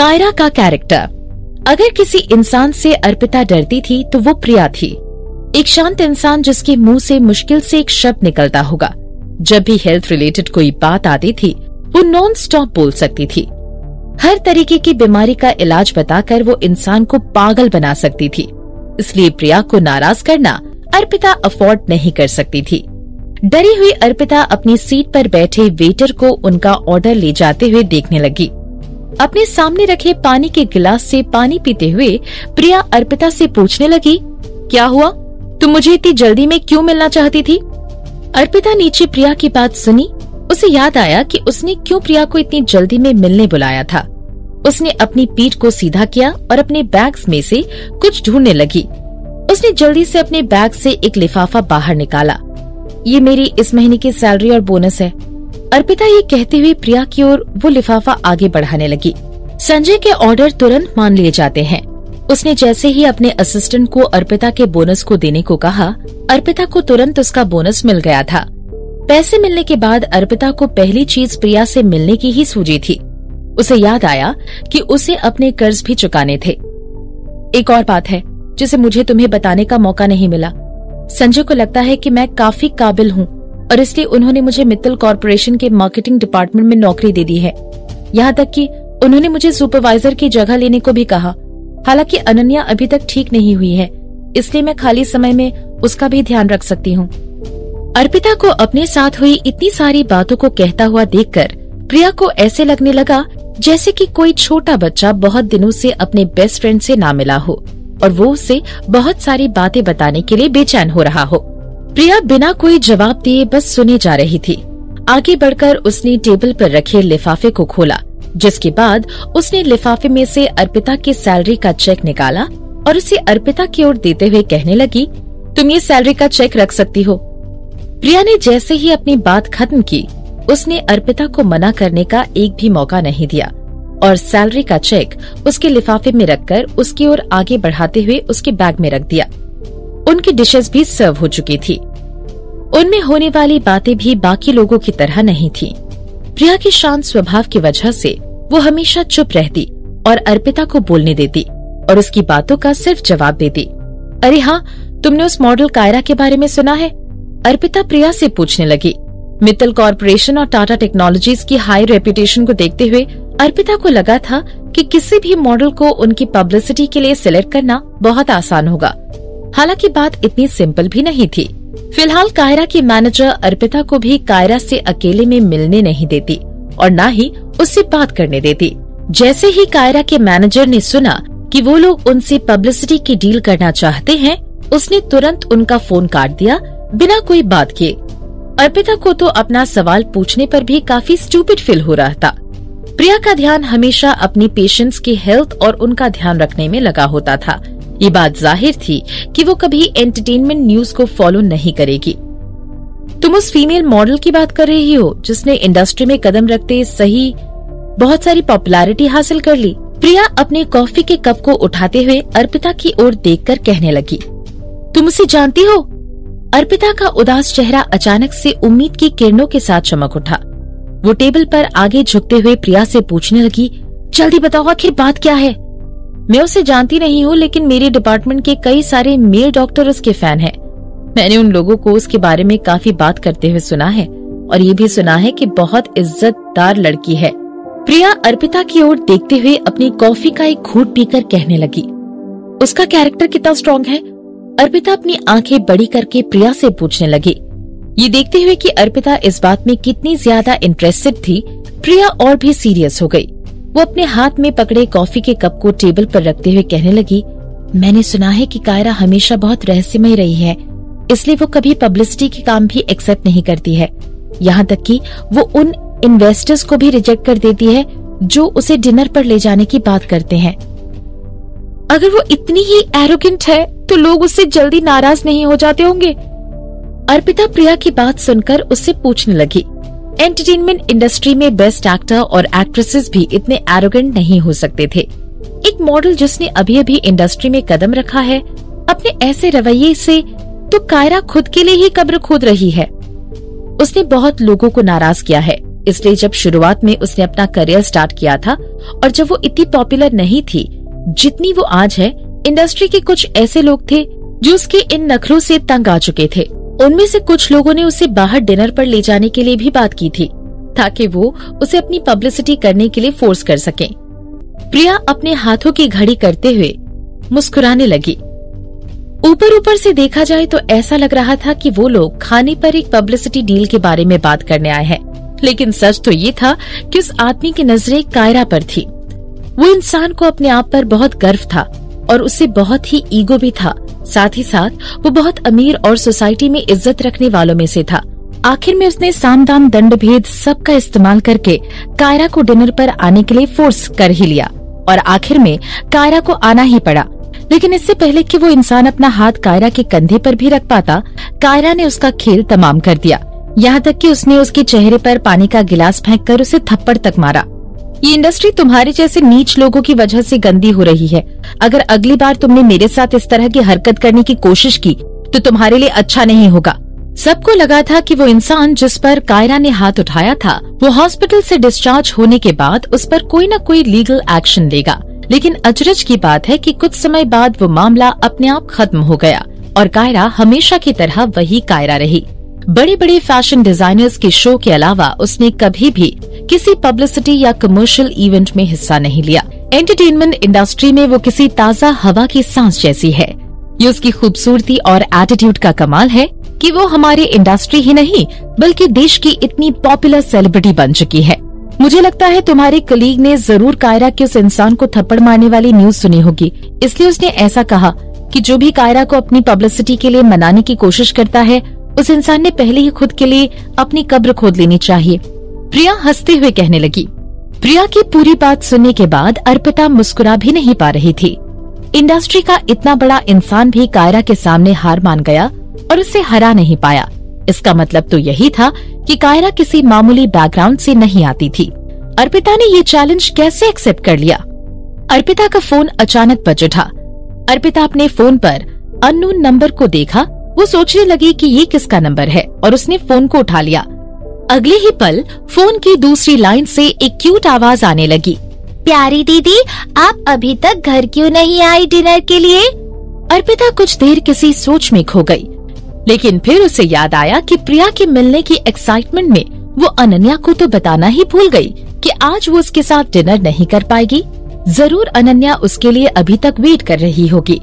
कायरा का कैरेक्टर। अगर किसी इंसान से अर्पिता डरती थी तो वो प्रिया थी, एक शांत इंसान जिसके मुंह से मुश्किल से एक शब्द निकलता होगा। जब भी हेल्थ रिलेटेड कोई बात आती थी वो नॉन स्टॉप बोल सकती थी। हर तरीके की बीमारी का इलाज बताकर वो इंसान को पागल बना सकती थी, इसलिए प्रिया को नाराज करना अर्पिता अफोर्ड नहीं कर सकती थी। डरी हुई अर्पिता अपनी सीट पर बैठे वेटर को उनका ऑर्डर ले जाते हुए देखने लगी। अपने सामने रखे पानी के गिलास से पानी पीते हुए प्रिया अर्पिता से पूछने लगी, क्या हुआ, तुम मुझे इतनी जल्दी में क्यों मिलना चाहती थी? अर्पिता नीचे प्रिया की बात सुनी। उसे याद आया कि उसने क्यों प्रिया को इतनी जल्दी में मिलने बुलाया था। उसने अपनी पीठ को सीधा किया और अपने बैग्स में से कुछ ढूंढने लगी। उसने जल्दी से अपने बैग से एक लिफाफा बाहर निकाला। ये मेरी इस महीने की सैलरी और बोनस है, अर्पिता ये कहते हुए प्रिया की ओर वो लिफाफा आगे बढ़ाने लगी। संजय के ऑर्डर तुरंत मान लिए जाते हैं। उसने जैसे ही अपने असिस्टेंट को अर्पिता के बोनस को देने को कहा, अर्पिता को तुरंत उसका बोनस मिल गया था। पैसे मिलने के बाद अर्पिता को पहली चीज प्रिया से मिलने की ही सूझी थी। उसे याद आया कि उसे अपने कर्ज भी चुकाने थे। एक और बात है जिसे मुझे तुम्हें बताने का मौका नहीं मिला। संजय को लगता है कि मैं काफी काबिल हूँ और इसलिए उन्होंने मुझे मित्तल कॉर्पोरेशन के मार्केटिंग डिपार्टमेंट में नौकरी दे दी है। यहाँ तक कि उन्होंने मुझे सुपरवाइजर की जगह लेने को भी कहा। हालांकि अनन्या अभी तक ठीक नहीं हुई है, इसलिए मैं खाली समय में उसका भी ध्यान रख सकती हूँ। अर्पिता को अपने साथ हुई इतनी सारी बातों को कहता हुआ देखकर प्रिया को ऐसे लगने लगा जैसे कि कोई छोटा बच्चा बहुत दिनों से अपने बेस्ट फ्रेंड से ना मिला हो और वो उसे बहुत सारी बातें बताने के लिए बेचैन हो रहा हो। प्रिया बिना कोई जवाब दिए बस सुने जा रही थी। आगे बढ़कर उसने टेबल पर रखे लिफाफे को खोला, जिसके बाद उसने लिफाफे में से अर्पिता की सैलरी का चेक निकाला और उसे अर्पिता की ओर देते हुए कहने लगी, तुम ये सैलरी का चेक रख सकती हो। प्रिया ने जैसे ही अपनी बात खत्म की, उसने अर्पिता को मना करने का एक भी मौका नहीं दिया और सैलरी का चेक उसके लिफाफे में रखकर उसकी ओर आगे बढ़ाते हुए उसके बैग में रख दिया। उनकी डिशेस भी सर्व हो चुकी थी। उनमें होने वाली बातें भी बाकी लोगों की तरह नहीं थी। प्रिया के शांत स्वभाव की वजह से वो हमेशा चुप रहती और अर्पिता को बोलने देती और उसकी बातों का सिर्फ जवाब देती। अरे हाँ, तुमने उस मॉडल कायरा के बारे में सुना है? अर्पिता प्रिया से पूछने लगी। मित्तल कॉर्पोरेशन और टाटा टेक्नोलॉजीज की हाई रेपुटेशन को देखते हुए अर्पिता को लगा था कि किसी भी मॉडल को उनकी पब्लिसिटी के लिए सिलेक्ट करना बहुत आसान होगा। हालांकि बात इतनी सिंपल भी नहीं थी। फिलहाल कायरा की मैनेजर अर्पिता को भी कायरा से अकेले में मिलने नहीं देती और ना ही उससे बात करने देती। जैसे ही कायरा के मैनेजर ने सुना कि वो लोग उनसे पब्लिसिटी की डील करना चाहते हैं, उसने तुरंत उनका फोन काट दिया बिना कोई बात किए। अर्पिता को तो अपना सवाल पूछने पर भी काफी स्टूपिड फील हो रहा था। प्रिया का ध्यान हमेशा अपनी पेशेंट्स की हेल्थ और उनका ध्यान रखने में लगा होता था। ये बात जाहिर थी कि वो कभी एंटरटेनमेंट न्यूज को फॉलो नहीं करेगी। तुम उस फीमेल मॉडल की बात कर रही हो जिसने इंडस्ट्री में कदम रखते सही बहुत सारी पॉपुलैरिटी हासिल कर ली। प्रिया अपने कॉफी के कप को उठाते हुए अर्पिता की ओर देखकर कहने लगी, तुम उसे जानती हो? अर्पिता का उदास चेहरा अचानक से उम्मीद की किरणों के साथ चमक उठा। वो टेबल पर आगे झुकते हुए प्रिया से पूछने लगी, जल्दी बताओ आखिर बात क्या है? मैं उसे जानती नहीं हूँ, लेकिन मेरे डिपार्टमेंट के कई सारे मेल डॉक्टर उसके फैन हैं। मैंने उन लोगों को उसके बारे में काफी बात करते हुए सुना है और ये भी सुना है कि बहुत इज्जतदार लड़की है। प्रिया अर्पिता की ओर देखते हुए अपनी कॉफी का एक घूंट पीकर कहने लगी, उसका कैरेक्टर कितना स्ट्रॉन्ग है? अर्पिता अपनी आंखें बड़ी करके प्रिया से पूछने लगी। ये देखते हुए कि अर्पिता इस बात में कितनी ज्यादा इंटरेस्टेड थी, प्रिया और भी सीरियस हो गयी। वो अपने हाथ में पकड़े कॉफी के कप को टेबल पर रखते हुए कहने लगी, मैंने सुना है कि कायरा हमेशा बहुत रहस्यमय रही है, इसलिए वो कभी पब्लिसिटी के काम भी एक्सेप्ट नहीं करती है। यहाँ तक कि वो उन इन्वेस्टर्स को भी रिजेक्ट कर देती है जो उसे डिनर पर ले जाने की बात करते हैं। अगर वो इतनी ही एरोगेंट है तो लोग उससे जल्दी नाराज नहीं हो जाते होंगे? अर्पिता प्रिया की बात सुनकर उससे पूछने लगी। एंटरटेनमेंट इंडस्ट्री में बेस्ट एक्टर और एक्ट्रेसेस भी इतने एरोगेंट नहीं हो सकते थे। एक मॉडल जिसने अभी अभी इंडस्ट्री में कदम रखा है, अपने ऐसे रवैये से तो कायरा खुद के लिए ही कब्र खोद रही है। उसने बहुत लोगों को नाराज किया है इसलिए जब शुरुआत में उसने अपना करियर स्टार्ट किया था और जब वो इतनी पॉपुलर नहीं थी जितनी वो आज है, इंडस्ट्री के कुछ ऐसे लोग थे जो उसके इन नखरों से तंग आ चुके थे। उनमें से कुछ लोगों ने उसे बाहर डिनर पर ले जाने के लिए भी बात की थी ताकि वो उसे अपनी पब्लिसिटी करने के लिए फोर्स कर सके। प्रिया अपने हाथों की घड़ी करते हुए मुस्कुराने लगी। ऊपर ऊपर से देखा जाए तो ऐसा लग रहा था कि वो लोग खाने पर एक पब्लिसिटी डील के बारे में बात करने आए हैं, लेकिन सच तो ये था कि उस आदमी की नजरें कायरा पर थी। वो इंसान को अपने आप पर बहुत गर्व था और उसे बहुत ही ईगो भी था, साथ ही साथ वो बहुत अमीर और सोसाइटी में इज्जत रखने वालों में से था। आखिर में उसने साम दाम दंड भेद सब का इस्तेमाल करके कायरा को डिनर पर आने के लिए फोर्स कर ही लिया और आखिर में कायरा को आना ही पड़ा। लेकिन इससे पहले कि वो इंसान अपना हाथ कायरा के कंधे पर भी रख पाता, कायरा ने उसका खेल तमाम कर दिया। यहाँ तक कि उसने उसके चेहरे पर पानी का गिलास फेंक कर उसे थप्पड़ तक मारा। ये इंडस्ट्री तुम्हारे जैसे नीच लोगों की वजह से गंदी हो रही है। अगर अगली बार तुमने मेरे साथ इस तरह की हरकत करने की कोशिश की तो तुम्हारे लिए अच्छा नहीं होगा। सबको लगा था कि वो इंसान जिस पर कायरा ने हाथ उठाया था वो हॉस्पिटल से डिस्चार्ज होने के बाद उस पर कोई न कोई लीगल एक्शन लेगा, लेकिन अचरज की बात है कि कुछ समय बाद वो मामला अपने आप खत्म हो गया और कायरा हमेशा की तरह वही कायरा रही। बड़े बड़े फैशन डिजाइनर्स के शो के अलावा उसने कभी भी किसी पब्लिसिटी या कमर्शियल इवेंट में हिस्सा नहीं लिया। एंटरटेनमेंट इंडस्ट्री में वो किसी ताज़ा हवा की सांस जैसी है। ये उसकी खूबसूरती और एटीट्यूड का कमाल है कि वो हमारे इंडस्ट्री ही नहीं बल्कि देश की इतनी पॉपुलर सेलिब्रिटी बन चुकी है। मुझे लगता है तुम्हारे कलीग ने जरूर कायरा के उस इंसान को थप्पड़ मारने वाली न्यूज सुनी होगी, इसलिए उसने ऐसा कहा कि जो भी कायरा को अपनी पब्लिसिटी के लिए मनाने की कोशिश करता है उस इंसान ने पहले ही खुद के लिए अपनी कब्र खोद लेनी चाहिए। प्रिया हंसते हुए कहने लगी। प्रिया की पूरी बात सुनने के बाद अर्पिता मुस्कुरा भी नहीं पा रही थी। इंडस्ट्री का इतना बड़ा इंसान भी कायरा के सामने हार मान गया और उसे हरा नहीं पाया। इसका मतलब तो यही था कि कायरा किसी मामूली बैकग्राउंड से नहीं आती थी। अर्पिता ने ये चैलेंज कैसे एक्सेप्ट कर लिया? अर्पिता का फोन अचानक बज उठा। अर्पिता अपने फोन पर अननोन नंबर को देखा। वो सोचने लगी कि ये किसका नंबर है और उसने फोन को उठा लिया। अगले ही पल फोन की दूसरी लाइन से एक क्यूट आवाज आने लगी। प्यारी दीदी, आप अभी तक घर क्यों नहीं आई डिनर के लिए? अर्पिता कुछ देर किसी सोच में खो गई, लेकिन फिर उसे याद आया कि प्रिया के मिलने की एक्साइटमेंट में वो अनन्या को तो बताना ही भूल गई कि आज वो उसके साथ डिनर नहीं कर पाएगी। जरूर अनन्या उसके लिए अभी तक वेट कर रही होगी।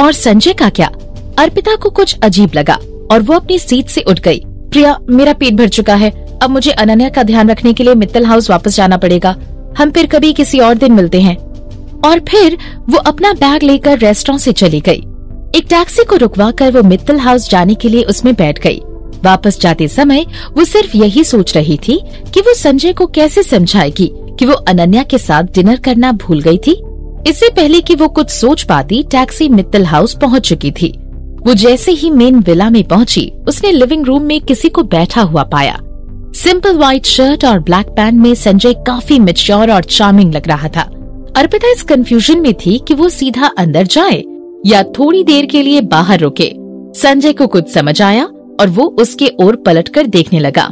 और संजय का क्या? अर्पिता को कुछ अजीब लगा और वो अपनी सीट से उठ गई। प्रिया, मेरा पेट भर चुका है, अब मुझे अनन्या का ध्यान रखने के लिए मित्तल हाउस वापस जाना पड़ेगा। हम फिर कभी किसी और दिन मिलते हैं। और फिर वो अपना बैग लेकर रेस्टोरेंट से चली गई। एक टैक्सी को रुकवाकर वो मित्तल हाउस जाने के लिए उसमें बैठ गई। वापस जाते समय वो सिर्फ यही सोच रही थी कि वो संजय को कैसे समझाएगी कि वो अनन्या के साथ डिनर करना भूल गई थी। इससे पहले कि वो कुछ सोच पाती, टैक्सी मित्तल हाउस पहुंच चुकी थी। वो जैसे ही मेन विला में पहुंची, उसने लिविंग रूम में किसी को बैठा हुआ पाया। सिंपल व्हाइट शर्ट और ब्लैक पैंट में संजय काफी मैच्योर और चार्मिंग लग रहा था। अर्पिता इस कंफ्यूजन में थी कि वो सीधा अंदर जाए या थोड़ी देर के लिए बाहर रुके। संजय को कुछ समझ आया और वो उसके ओर पलटकर देखने लगा।